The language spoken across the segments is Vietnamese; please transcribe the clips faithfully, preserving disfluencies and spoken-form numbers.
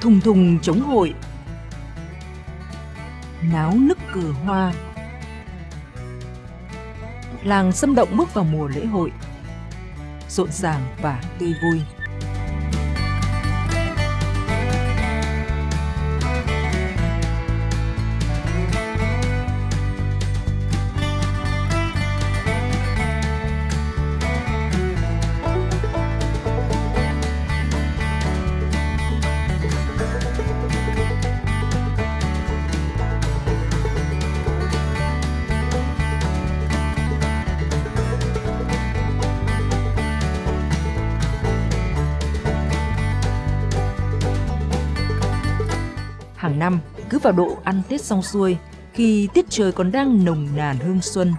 Thùng thùng chống hội, náo nức cờ hoa. Làng Xâm Động bước vào mùa lễ hội rộn ràng và tươi vui. Hàng năm, cứ vào độ ăn Tết xong xuôi, khi tiết trời còn đang nồng nàn hương xuân,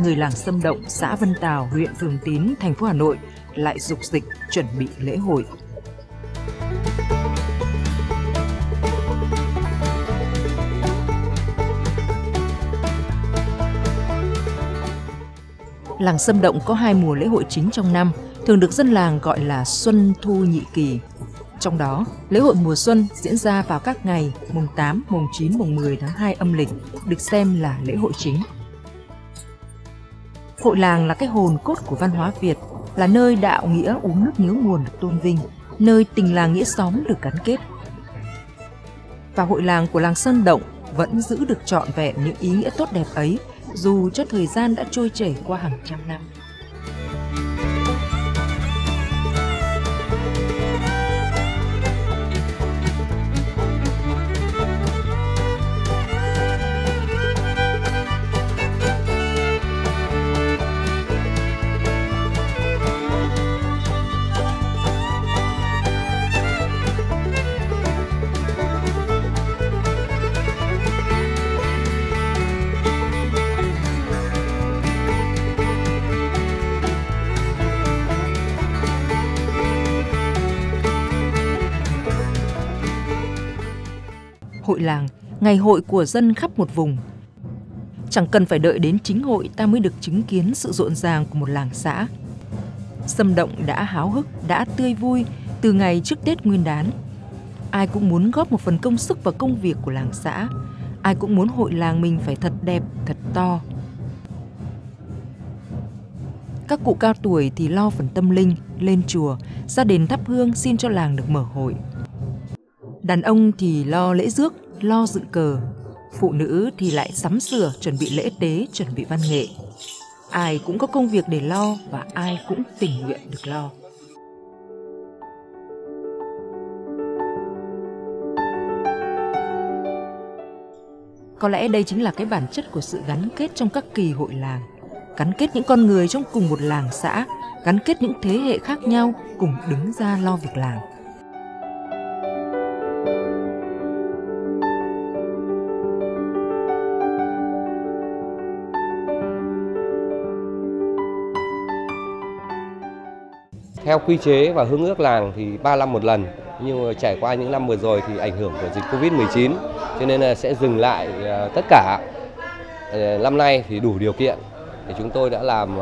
người làng Xâm Động, xã Vân Tào, huyện Thường Tín, thành phố Hà Nội lại dục dịch chuẩn bị lễ hội. Làng Xâm Động có hai mùa lễ hội chính trong năm, thường được dân làng gọi là Xuân Thu Nhị Kỳ. Trong đó, lễ hội mùa xuân diễn ra vào các ngày mùng tám, mùng chín, mùng mười tháng hai âm lịch, được xem là lễ hội chính. Hội làng là cái hồn cốt của văn hóa Việt, là nơi đạo nghĩa uống nước nhớ nguồn được tôn vinh, nơi tình làng nghĩa xóm được gắn kết. Và hội làng của làng Xâm Động vẫn giữ được trọn vẹn những ý nghĩa tốt đẹp ấy, dù cho thời gian đã trôi chảy qua hàng trăm năm. Hội làng, ngày hội của dân khắp một vùng. Chẳng cần phải đợi đến chính hội ta mới được chứng kiến sự rộn ràng của một làng xã. Xâm Động đã háo hức, đã tươi vui từ ngày trước Tết Nguyên đán. Ai cũng muốn góp một phần công sức vào công việc của làng xã. Ai cũng muốn hội làng mình phải thật đẹp, thật to. Các cụ cao tuổi thì lo phần tâm linh, lên chùa, ra đền thắp hương xin cho làng được mở hội. Đàn ông thì lo lễ rước, lo dựng cờ. Phụ nữ thì lại sắm sửa, chuẩn bị lễ tế, chuẩn bị văn nghệ. Ai cũng có công việc để lo và ai cũng tình nguyện được lo. Có lẽ đây chính là cái bản chất của sự gắn kết trong các kỳ hội làng. Gắn kết những con người trong cùng một làng xã, gắn kết những thế hệ khác nhau cùng đứng ra lo việc làng. Theo quy chế và hương ước làng thì ba năm một lần, nhưng mà trải qua những năm vừa rồi thì ảnh hưởng của dịch Covid mười chín cho nên là sẽ dừng lại tất cả. Năm nay thì đủ điều kiện thì chúng tôi đã làm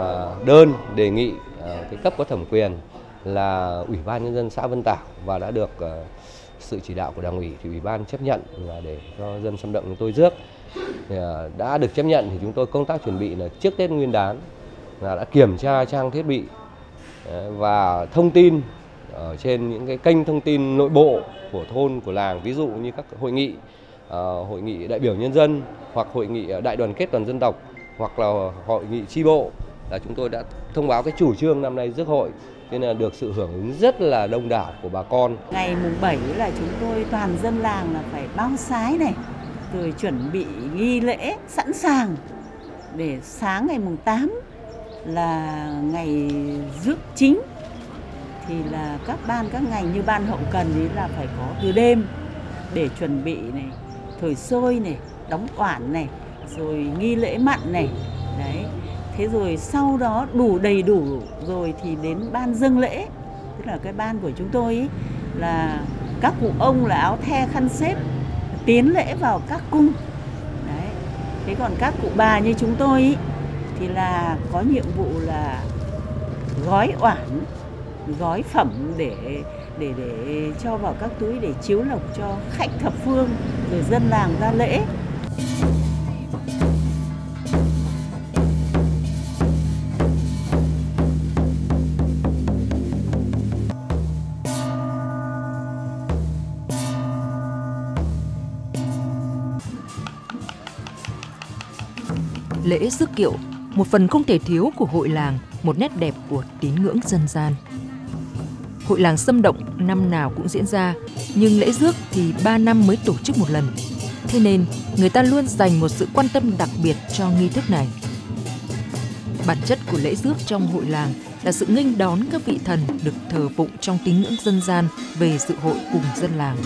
đơn đề nghị cái cấp có thẩm quyền là Ủy ban Nhân dân xã Vân Tảo và đã được sự chỉ đạo của Đảng ủy thì Ủy ban chấp nhận là để cho dân Xâm Động chúng tôi rước. Đã được chấp nhận thì chúng tôi công tác chuẩn bị là trước Tết Nguyên đán là đã kiểm tra trang thiết bị và thông tin ở trên những cái kênh thông tin nội bộ của thôn, của làng, ví dụ như các hội nghị, hội nghị đại biểu nhân dân hoặc hội nghị đại đoàn kết toàn dân tộc hoặc là hội nghị chi bộ, là chúng tôi đã thông báo cái chủ trương năm nay rước hội nên là được sự hưởng ứng rất là đông đảo của bà con. Ngày mùng bảy là chúng tôi toàn dân làng là phải bao sái này, rồi chuẩn bị nghi lễ sẵn sàng để sáng ngày mùng tám là ngày rước chính, thì là các ban các ngành như ban hậu cần thì là phải có từ đêm để chuẩn bị này, thổi sôi này, đóng quản này, rồi nghi lễ mặn này đấy. Thế rồi sau đó đủ đầy đủ rồi thì đến ban dâng lễ, tức là cái ban của chúng tôi ý, là các cụ ông là áo the khăn xếp tiến lễ vào các cung đấy. Thế còn các cụ bà như chúng tôi ý, thì là có nhiệm vụ là gói oản, gói phẩm để để để cho vào các túi để chiếu lộc cho khách thập phương rồi dân làng ra lễ. Lễ rước kiệu, một phần không thể thiếu của hội làng, một nét đẹp của tín ngưỡng dân gian. Hội làng Xâm Động năm nào cũng diễn ra, nhưng lễ rước thì ba năm mới tổ chức một lần. Thế nên, người ta luôn dành một sự quan tâm đặc biệt cho nghi thức này. Bản chất của lễ rước trong hội làng là sự nghênh đón các vị thần được thờ phụng trong tín ngưỡng dân gian về dự hội cùng dân làng.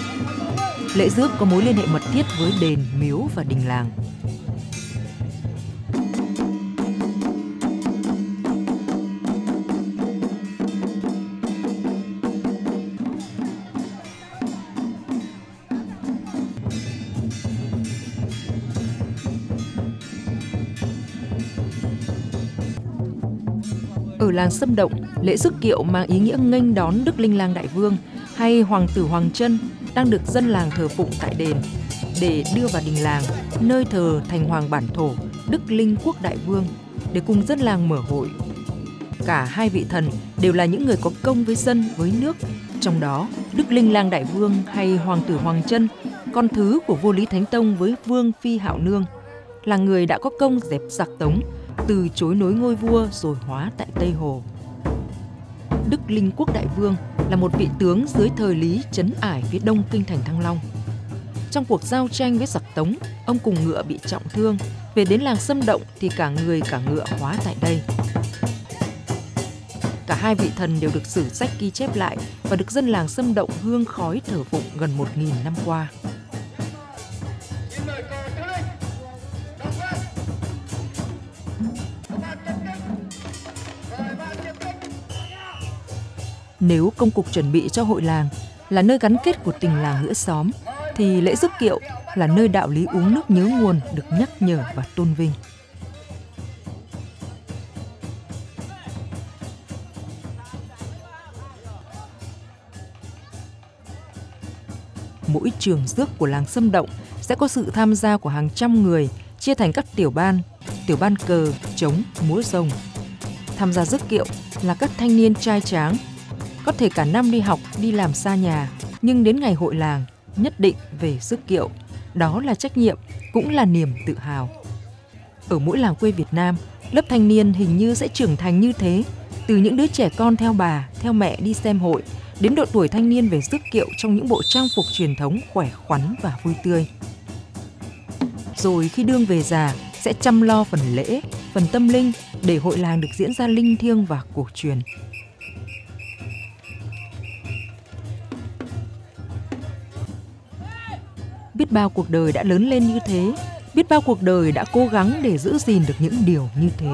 Lễ rước có mối liên hệ mật thiết với đền, miếu và đình làng. Ở làng Xâm Động, lễ rước kiệu mang ý nghĩa nghênh đón Đức Linh Lang Đại Vương hay Hoàng tử Hoàng Chân đang được dân làng thờ phụng tại đền để đưa vào đình làng, nơi thờ thành hoàng bản thổ Đức Linh Quốc Đại Vương để cùng dân làng mở hội. Cả hai vị thần đều là những người có công với dân, với nước. Trong đó, Đức Linh Lang Đại Vương hay Hoàng tử Hoàng Chân, con thứ của vua Lý Thánh Tông với Vương Phi Hạo Nương, là người đã có công dẹp giặc Tống, từ chối nối ngôi vua rồi hóa tại Tây Hồ. Đức Linh Quốc Đại Vương là một vị tướng dưới thời Lý trấn ải phía đông kinh thành Thăng Long. Trong cuộc giao tranh với giặc Tống, ông cùng ngựa bị trọng thương, về đến làng Xâm Động thì cả người cả ngựa hóa tại đây. Cả hai vị thần đều được sử sách ghi chép lại và được dân làng Xâm Động hương khói thờ phụng gần một nghìn năm qua. Nếu công cuộc chuẩn bị cho hội làng là nơi gắn kết của tình làng nghĩa xóm, thì lễ rước kiệu là nơi đạo lý uống nước nhớ nguồn được nhắc nhở và tôn vinh. Mỗi trường rước của làng Xâm Động sẽ có sự tham gia của hàng trăm người chia thành các tiểu ban, tiểu ban cờ, trống, múa rồng. Tham gia rước kiệu là các thanh niên trai tráng, có thể cả năm đi học, đi làm xa nhà, nhưng đến ngày hội làng, nhất định về rước kiệu. Đó là trách nhiệm, cũng là niềm tự hào. Ở mỗi làng quê Việt Nam, lớp thanh niên hình như sẽ trưởng thành như thế, từ những đứa trẻ con theo bà, theo mẹ đi xem hội, đến độ tuổi thanh niên về rước kiệu trong những bộ trang phục truyền thống khỏe khoắn và vui tươi. Rồi khi đương về già, sẽ chăm lo phần lễ, phần tâm linh để hội làng được diễn ra linh thiêng và cổ truyền. Biết bao cuộc đời đã lớn lên như thế, biết bao cuộc đời đã cố gắng để giữ gìn được những điều như thế.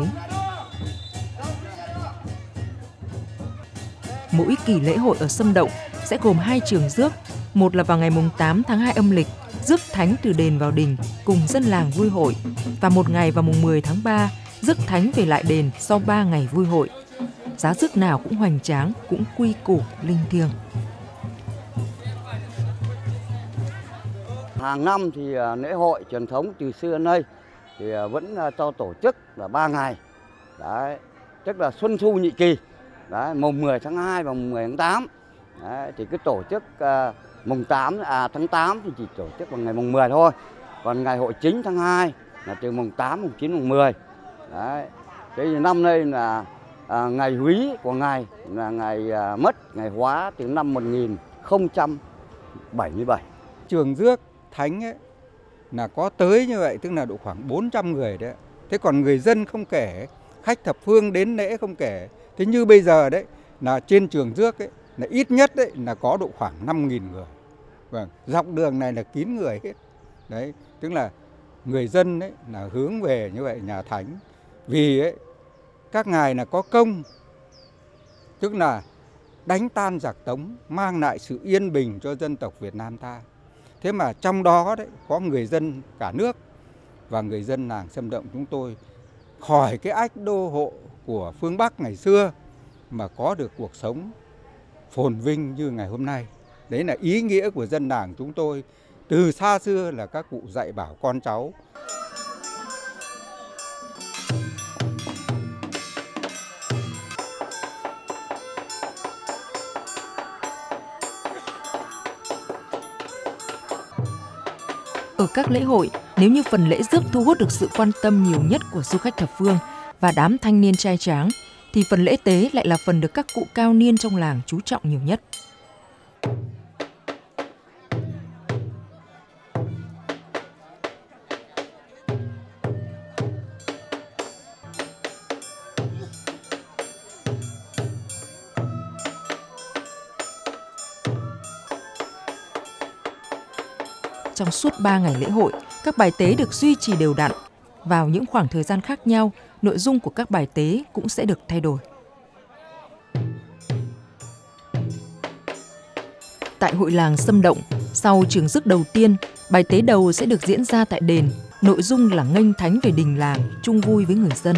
Mỗi kỳ lễ hội ở Xâm Động sẽ gồm hai trường rước, một là vào ngày tám tháng hai âm lịch, rước thánh từ đền vào đình cùng dân làng vui hội, và một ngày vào mùng mười tháng ba, rước thánh về lại đền sau ba ngày vui hội. Giá rước nào cũng hoành tráng, cũng quy củ, linh thiêng. Hàng năm thì lễ hội truyền thống từ xưa đến nay thì vẫn cho tổ chức là ba ngày. Đấy, tức là xuân thu nhị kỳ. Đấy, mùng mười tháng hai và mùng mười tháng tám. Đấy, thì cứ tổ chức uh, mùng tám à tháng tám thì chỉ tổ chức vào ngày mùng mười thôi. Còn ngày hội chính tháng hai là từ mùng tám, mùng chín, mùng mười. Đấy. Thế thì năm nay là uh, ngày húy của ngày là ngày uh, mất, ngày hóa từ năm một nghìn không trăm bảy mươi bảy. Trường rước thánh ấy, là có tới như vậy, tức là độ khoảng bốn trăm người đấy. Thế còn người dân không kể, khách thập phương đến lễ không kể. Thế như bây giờ đấy là trên trường rước ấy, là ít nhất đấy là có độ khoảng năm nghìn người. Vâng, dọc đường này là kín người hết. Đấy, tức là người dân ấy là hướng về như vậy nhà thánh. Vì ấy, các ngài là có công, tức là đánh tan giặc Tống, mang lại sự yên bình cho dân tộc Việt Nam ta. Thế mà trong đó đấy có người dân cả nước và người dân làng Xâm Động chúng tôi khỏi cái ách đô hộ của phương Bắc ngày xưa mà có được cuộc sống phồn vinh như ngày hôm nay. Đấy là ý nghĩa của dân làng chúng tôi. Từ xa xưa là các cụ dạy bảo con cháu. Ở các lễ hội, nếu như phần lễ rước thu hút được sự quan tâm nhiều nhất của du khách thập phương và đám thanh niên trai tráng, thì phần lễ tế lại là phần được các cụ cao niên trong làng chú trọng nhiều nhất. Trong suốt ba ngày lễ hội, các bài tế được duy trì đều đặn. Vào những khoảng thời gian khác nhau, nội dung của các bài tế cũng sẽ được thay đổi. Tại hội làng Xâm Động, sau trường rước đầu tiên, bài tế đầu sẽ được diễn ra tại đền. Nội dung là nghênh thánh về đình làng, chung vui với người dân.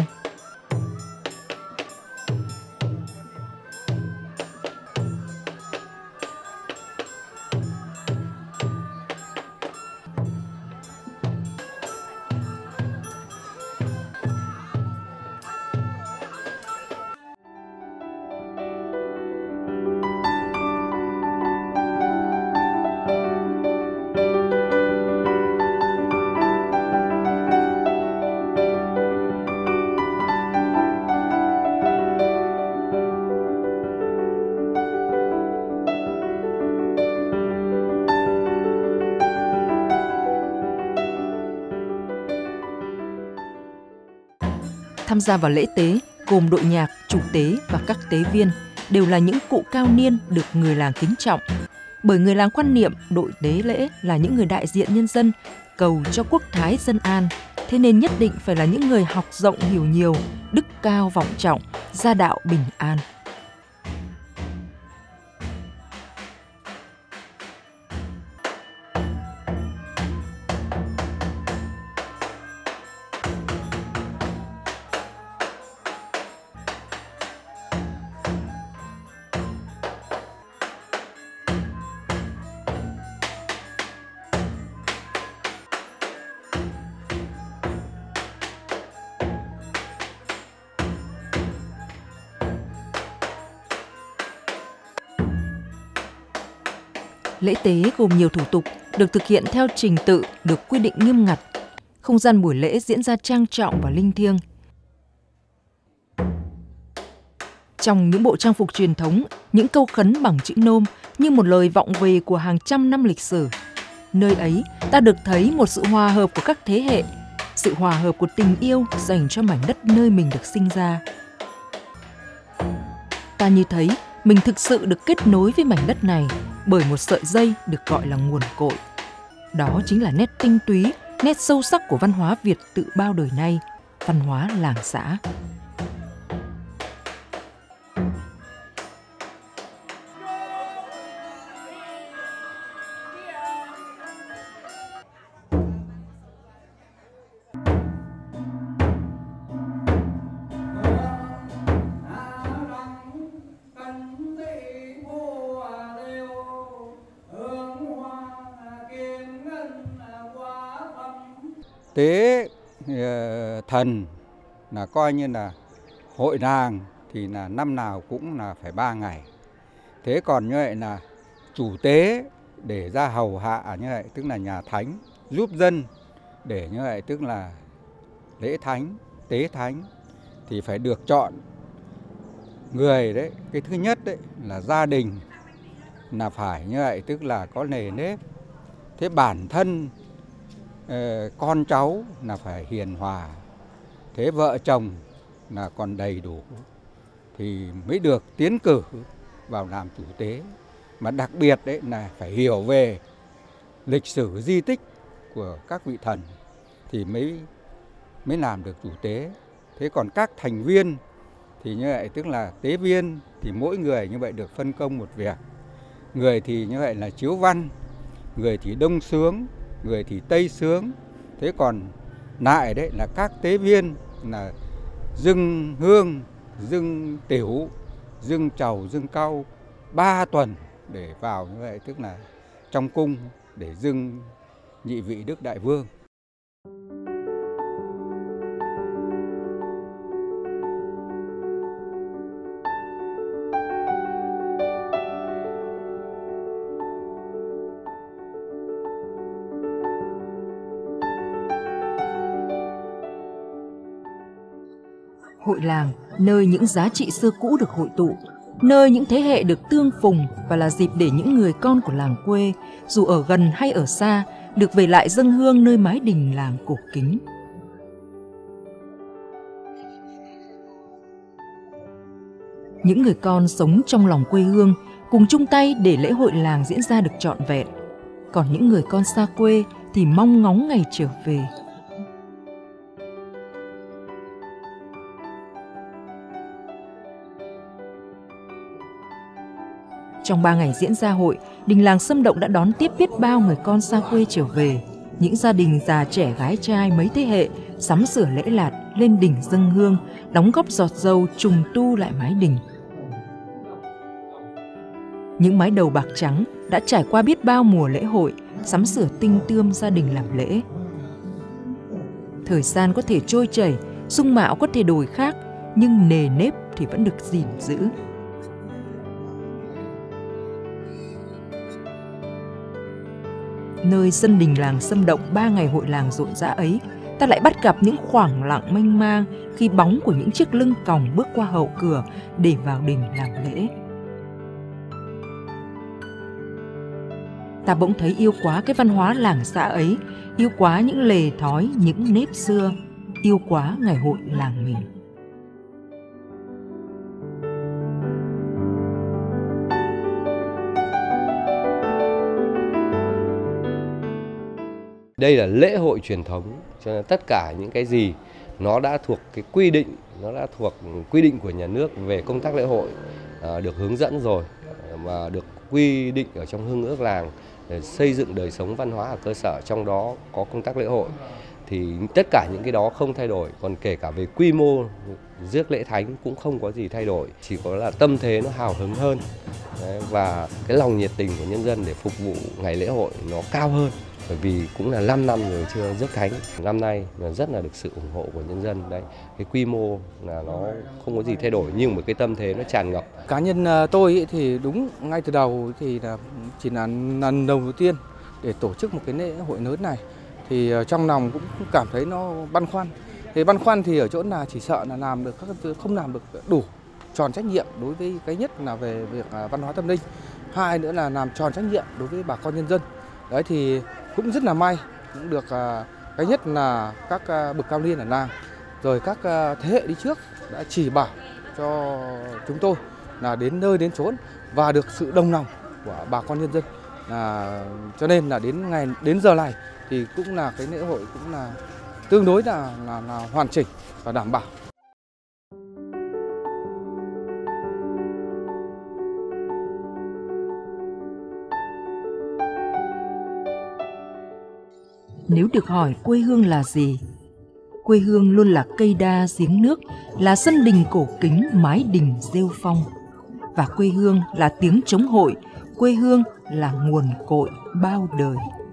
Tham gia vào lễ tế gồm đội nhạc, chủ tế và các tế viên đều là những cụ cao niên được người làng kính trọng. Bởi người làng quan niệm đội tế lễ là những người đại diện nhân dân, cầu cho quốc thái dân an. Thế nên nhất định phải là những người học rộng hiểu nhiều, đức cao vọng trọng, gia đạo bình an. Lễ tế gồm nhiều thủ tục được thực hiện theo trình tự được quy định nghiêm ngặt. Không gian buổi lễ diễn ra trang trọng và linh thiêng. Trong những bộ trang phục truyền thống, những câu khấn bằng chữ Nôm như một lời vọng về của hàng trăm năm lịch sử. Nơi ấy ta được thấy một sự hòa hợp của các thế hệ, sự hòa hợp của tình yêu dành cho mảnh đất nơi mình được sinh ra. Ta như thấy mình thực sự được kết nối với mảnh đất này bởi một sợi dây được gọi là nguồn cội. Đó chính là nét tinh túy, nét sâu sắc của văn hóa Việt tự bao đời nay, văn hóa làng xã. Tế thần là coi như là hội làng thì là năm nào cũng là phải ba ngày. Thế còn như vậy là chủ tế để ra hầu hạ như vậy, tức là nhà thánh, giúp dân để như vậy, tức là lễ thánh, tế thánh thì phải được chọn người đấy. Cái thứ nhất đấy là gia đình là phải như vậy, tức là có nề nếp. Thế bản thân con cháu là phải hiền hòa, thế vợ chồng là còn đầy đủ thì mới được tiến cử vào làm chủ tế. Mà đặc biệt đấy là phải hiểu về lịch sử di tích của các vị thần thì mới mới làm được chủ tế. Thế còn các thành viên thì như vậy, tức là tế viên thì mỗi người như vậy được phân công một việc. Người thì như vậy là chiếu văn, người thì đông sướng, người thì tây sướng. Thế còn nại đấy là các tế viên là dâng hương, dâng tiểu, dâng trầu, dâng cau ba tuần để vào như vậy, tức là trong cung để dâng nhị vị Đức Đại Vương. Hội làng, nơi những giá trị xưa cũ được hội tụ, nơi những thế hệ được tương phùng và là dịp để những người con của làng quê, dù ở gần hay ở xa, được về lại dâng hương nơi mái đình làng cổ kính. Những người con sống trong lòng quê hương cùng chung tay để lễ hội làng diễn ra được trọn vẹn. Còn những người con xa quê thì mong ngóng ngày trở về. Trong ba ngày diễn ra hội, đình làng Xâm Động đã đón tiếp biết bao người con xa quê trở về. Những gia đình già trẻ gái trai mấy thế hệ sắm sửa lễ lạt, lên đỉnh dâng hương, đóng góp giọt dầu trùng tu lại mái đình. Những mái đầu bạc trắng đã trải qua biết bao mùa lễ hội, sắm sửa tinh tươm gia đình làm lễ. Thời gian có thể trôi chảy, dung mạo có thể đổi khác, nhưng nề nếp thì vẫn được gìn giữ. Nơi sân đình làng Xâm Động ba ngày hội làng rộn rã ấy, ta lại bắt gặp những khoảng lặng mênh mang khi bóng của những chiếc lưng còng bước qua hậu cửa để vào đình làm lễ. Ta bỗng thấy yêu quá cái văn hóa làng xã ấy, yêu quá những lề thói, những nếp xưa, yêu quá ngày hội làng mình. Đây là lễ hội truyền thống, cho nên tất cả những cái gì nó đã thuộc cái quy định, nó đã thuộc quy định của nhà nước về công tác lễ hội được hướng dẫn rồi, mà được quy định ở trong hương ước làng để xây dựng đời sống văn hóa ở cơ sở, trong đó có công tác lễ hội. Thì tất cả những cái đó không thay đổi, còn kể cả về quy mô rước lễ thánh cũng không có gì thay đổi, chỉ có là tâm thế nó hào hứng hơn và cái lòng nhiệt tình của nhân dân để phục vụ ngày lễ hội nó cao hơn. Bởi vì cũng là năm năm rồi chưa rước thánh, năm nay là rất là được sự ủng hộ của nhân dân đấy. Cái quy mô là nó không có gì thay đổi nhưng mà cái tâm thế nó tràn ngập. Cá nhân tôi thì đúng ngay từ đầu thì là chỉ là lần đầu tiên để tổ chức một cái lễ hội lớn này thì trong lòng cũng cảm thấy nó băn khoăn. Thì băn khoăn thì ở chỗ là chỉ sợ là làm được các không làm được đủ tròn trách nhiệm đối với cái nhất là về việc văn hóa tâm linh, hai nữa là làm tròn trách nhiệm đối với bà con nhân dân. Đấy thì cũng rất là may, cũng được cái nhất là các bậc cao niên ở làng, rồi các thế hệ đi trước đã chỉ bảo cho chúng tôi là đến nơi đến chốn và được sự đồng lòng của bà con nhân dân. À, cho nên là đến ngày đến giờ này thì cũng là cái lễ hội cũng là tương đối là, là, là hoàn chỉnh và đảm bảo. Nếu được hỏi quê hương là gì? Quê hương luôn là cây đa giếng nước, là sân đình cổ kính, mái đình rêu phong. Và quê hương là tiếng trống hội, quê hương là nguồn cội bao đời.